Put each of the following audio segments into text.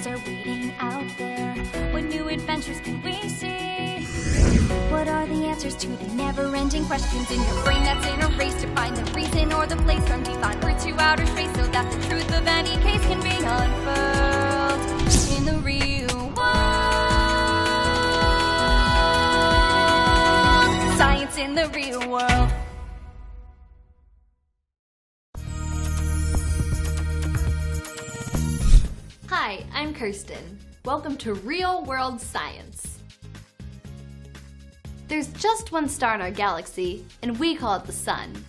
mysteries are waiting out there. What new adventures can we see? What are the answers to the never-ending questions in your brain that's in a race to find the reason or the place undefined? We're to outer space so that the truth of any case can be unfurled in the real world. Science in the real world. Hi, I'm Kirsten. Welcome to Real World Science. There's just one star in our galaxy, and we call it the Sun.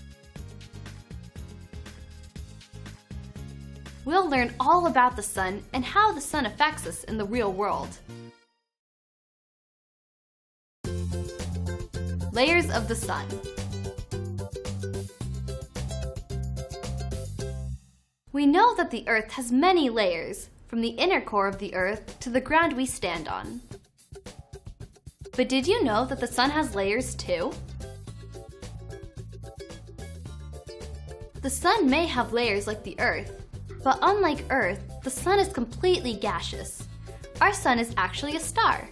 We'll learn all about the Sun and how the Sun affects us in the real world. Layers of the Sun. We know that the Earth has many layers, from the inner core of the Earth to the ground we stand on. But did you know that the Sun has layers too? The Sun may have layers like the Earth, but unlike Earth, the Sun is completely gaseous. Our Sun is actually a star.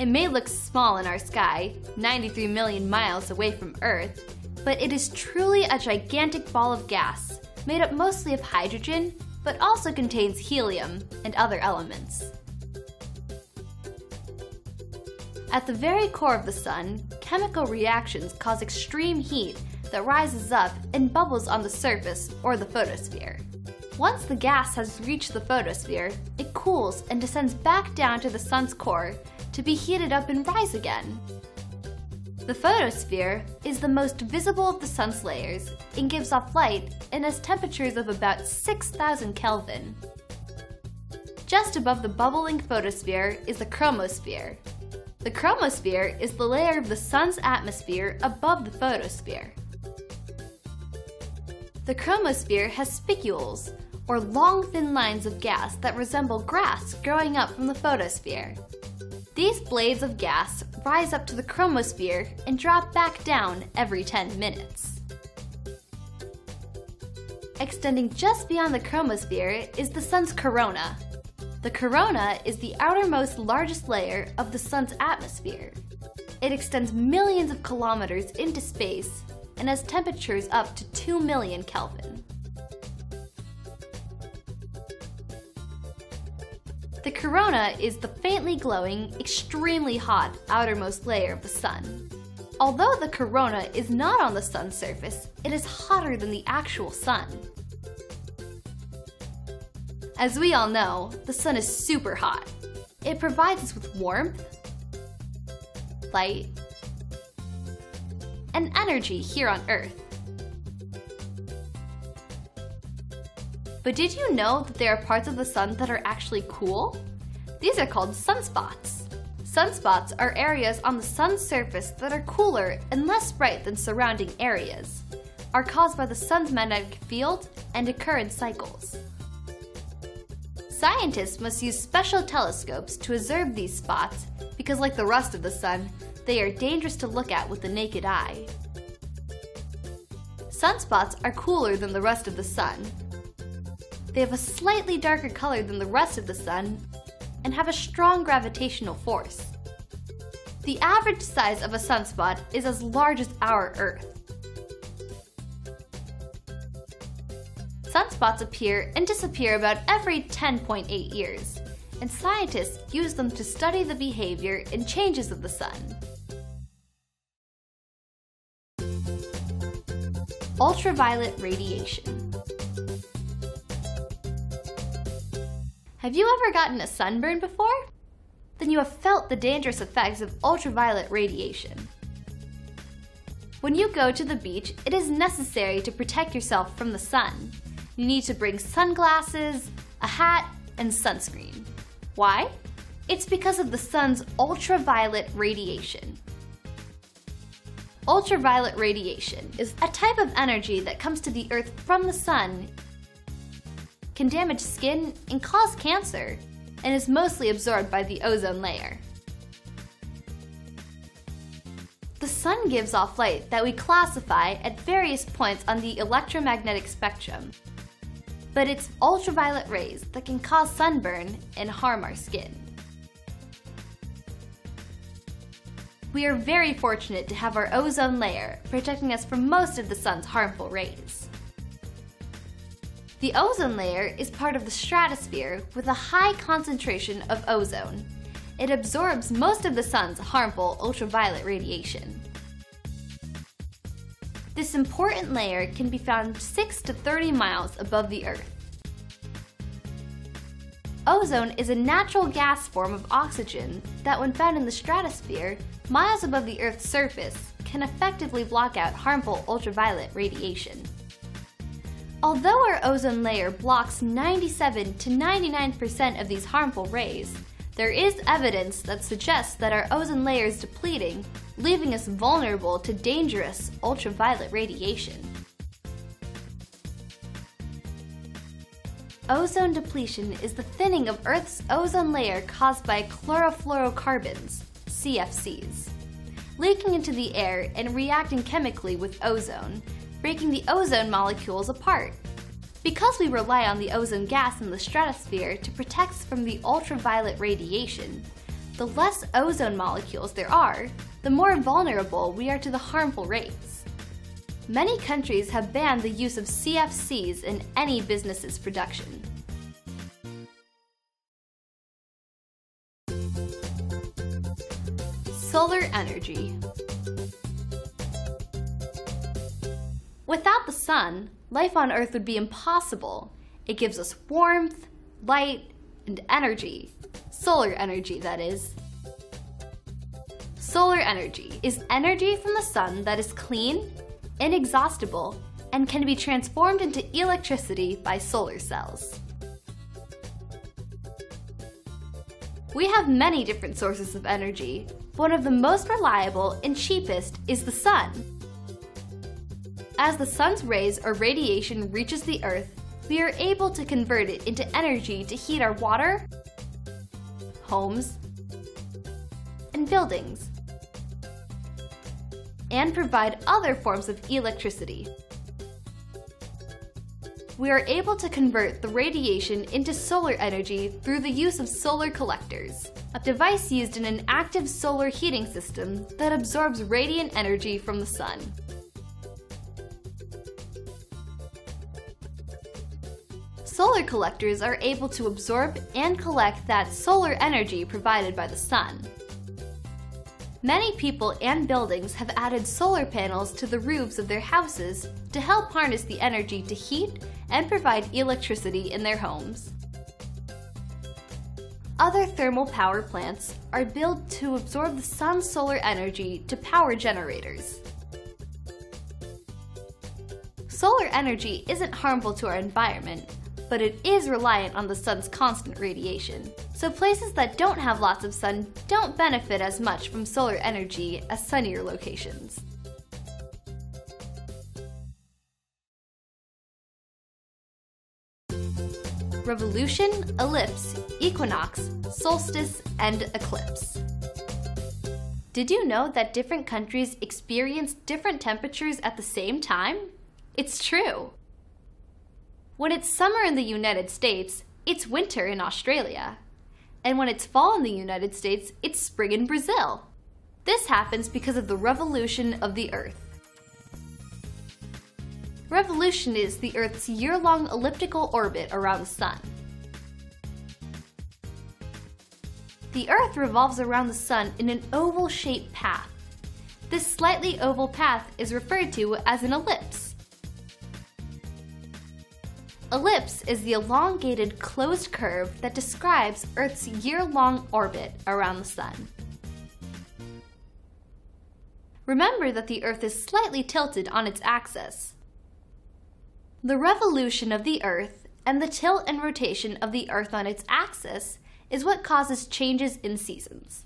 It may look small in our sky, 93 million miles away from Earth, but it is truly a gigantic ball of gas, made up mostly of hydrogen, but also contains helium and other elements. At the very core of the Sun, chemical reactions cause extreme heat that rises up and bubbles on the surface or the photosphere. Once the gas has reached the photosphere, it cools and descends back down to the Sun's core to be heated up and rise again. The photosphere is the most visible of the Sun's layers and gives off light and has temperatures of about 6,000 Kelvin. Just above the bubbling photosphere is the chromosphere. The chromosphere is the layer of the Sun's atmosphere above the photosphere. The chromosphere has spicules, or long thin lines of gas that resemble grass growing up from the photosphere. These blades of gas rise up to the chromosphere and drop back down every 10 minutes. Extending just beyond the chromosphere is the Sun's corona. The corona is the outermost largest layer of the Sun's atmosphere. It extends millions of kilometers into space and has temperatures up to 2 million Kelvin. The corona is the faintly glowing, extremely hot outermost layer of the Sun. Although the corona is not on the Sun's surface, it is hotter than the actual Sun. As we all know, the Sun is super hot. It provides us with warmth, light, and energy here on Earth. But did you know that there are parts of the Sun that are actually cool? These are called sunspots. Sunspots are areas on the Sun's surface that are cooler and less bright than surrounding areas, are caused by the Sun's magnetic field and occurrence cycles. Scientists must use special telescopes to observe these spots because, like the rest of the Sun, they are dangerous to look at with the naked eye. Sunspots are cooler than the rest of the Sun. They have a slightly darker color than the rest of the Sun and have a strong gravitational force. The average size of a sunspot is as large as our Earth. Sunspots appear and disappear about every 10.8 years, and scientists use them to study the behavior and changes of the Sun. Ultraviolet radiation. Have you ever gotten a sunburn before? Then you have felt the dangerous effects of ultraviolet radiation. When you go to the beach, it is necessary to protect yourself from the Sun. You need to bring sunglasses, a hat, and sunscreen. Why? It's because of the Sun's ultraviolet radiation. Ultraviolet radiation is a type of energy that comes to the Earth from the Sun, can damage skin and cause cancer, and is mostly absorbed by the ozone layer. The Sun gives off light that we classify at various points on the electromagnetic spectrum. but it's ultraviolet rays that can cause sunburn and harm our skin. We are very fortunate to have our ozone layer protecting us from most of the sun's harmful rays. The ozone layer is part of the stratosphere with a high concentration of ozone. It absorbs most of the sun's harmful ultraviolet radiation. This important layer can be found 6 to 30 miles above the Earth. Ozone is a natural gas form of oxygen that, when found in the stratosphere, miles above the Earth's surface, can effectively block out harmful ultraviolet radiation. Although our ozone layer blocks 97 to 99% of these harmful rays, there is evidence that suggests that our ozone layer is depleting, leaving us vulnerable to dangerous ultraviolet radiation. Ozone depletion is the thinning of Earth's ozone layer caused by chlorofluorocarbons, CFCs, leaking into the air and reacting chemically with ozone, breaking the ozone molecules apart. Because we rely on the ozone gas in the stratosphere to protect us from the ultraviolet radiation, the less ozone molecules there are, the more vulnerable we are to the harmful rays. Many countries have banned the use of CFCs in any business's production. Solar energy. Without the sun, life on Earth would be impossible. It gives us warmth, light, and energy. Solar energy, that is. Solar energy is energy from the sun that is clean, inexhaustible, and can be transformed into electricity by solar cells. We have many different sources of energy. One of the most reliable and cheapest is the sun. As the sun's rays or radiation reaches the Earth, we are able to convert it into energy to heat our water, homes, and buildings, and provide other forms of electricity. We are able to convert the radiation into solar energy through the use of solar collectors, a device used in an active solar heating system that absorbs radiant energy from the sun. Solar collectors are able to absorb and collect that solar energy provided by the sun. Many people and buildings have added solar panels to the roofs of their houses to help harness the energy to heat and provide electricity in their homes. Other thermal power plants are built to absorb the sun's solar energy to power generators. Solar energy isn't harmful to our environment, but it is reliant on the sun's constant radiation. So places that don't have lots of sun don't benefit as much from solar energy as sunnier locations. Revolution, ellipse, equinox, solstice, and eclipse. Did you know that different countries experience different temperatures at the same time? It's true! When it's summer in the United States, it's winter in Australia. And when it's fall in the United States, it's spring in Brazil. This happens because of the revolution of the Earth. Revolution is the Earth's year-long elliptical orbit around the sun. The Earth revolves around the sun in an oval-shaped path. This slightly oval path is referred to as an ellipse. Ellipse is the elongated, closed curve that describes Earth's year-long orbit around the sun. Remember that the Earth is slightly tilted on its axis. The revolution of the Earth and the tilt and rotation of the Earth on its axis is what causes changes in seasons.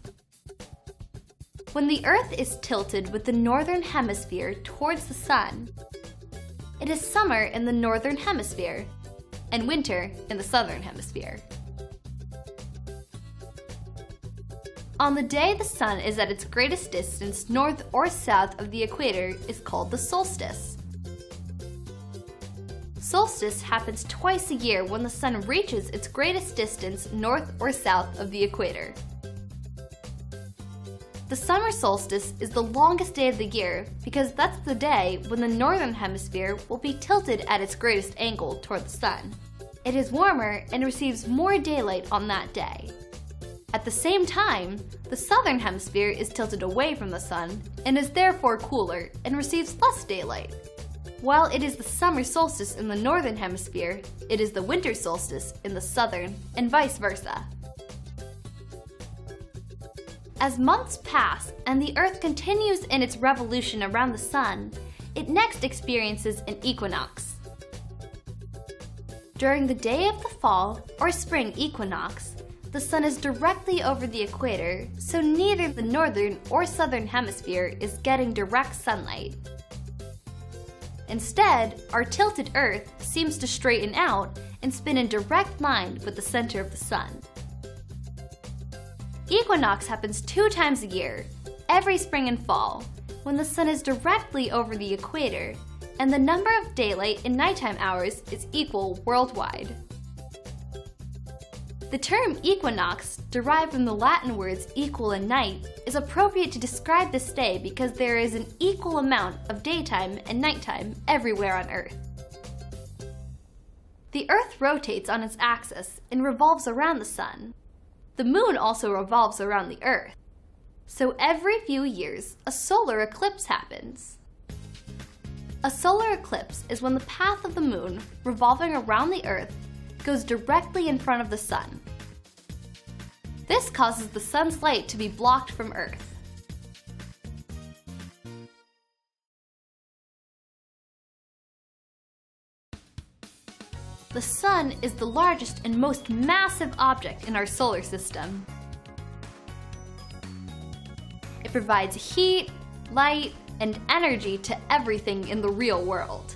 When the Earth is tilted with the northern hemisphere towards the sun, it is summer in the northern hemisphere and winter in the southern hemisphere. On the day the sun is at its greatest distance north or south of the equator is called the solstice. solstice happens twice a year when the sun reaches its greatest distance north or south of the equator. The summer solstice is the longest day of the year because that's the day when the northern hemisphere will be tilted at its greatest angle toward the sun. It is warmer and receives more daylight on that day. At the same time, the southern hemisphere is tilted away from the sun and is therefore cooler and receives less daylight. While it is the summer solstice in the northern hemisphere, it is the winter solstice in the southern, and vice versa. As months pass and the Earth continues in its revolution around the sun, it next experiences an equinox. During the day of the fall or spring equinox, the sun is directly over the equator, so neither the northern or southern hemisphere is getting direct sunlight. Instead, our tilted Earth seems to straighten out and spin in direct line with the center of the sun. Equinox happens 2 times a year, every spring and fall, when the sun is directly over the equator, and the number of daylight and nighttime hours is equal worldwide. The term equinox, derived from the Latin words equal and night, is appropriate to describe this day because there is an equal amount of daytime and nighttime everywhere on Earth. The Earth rotates on its axis and revolves around the sun. The moon also revolves around the Earth. So every few years, a solar eclipse happens. A solar eclipse is when the path of the moon, revolving around the Earth, goes directly in front of the sun. This causes the sun's light to be blocked from Earth. The sun is the largest and most massive object in our solar system. It provides heat, light, and energy to everything in the real world.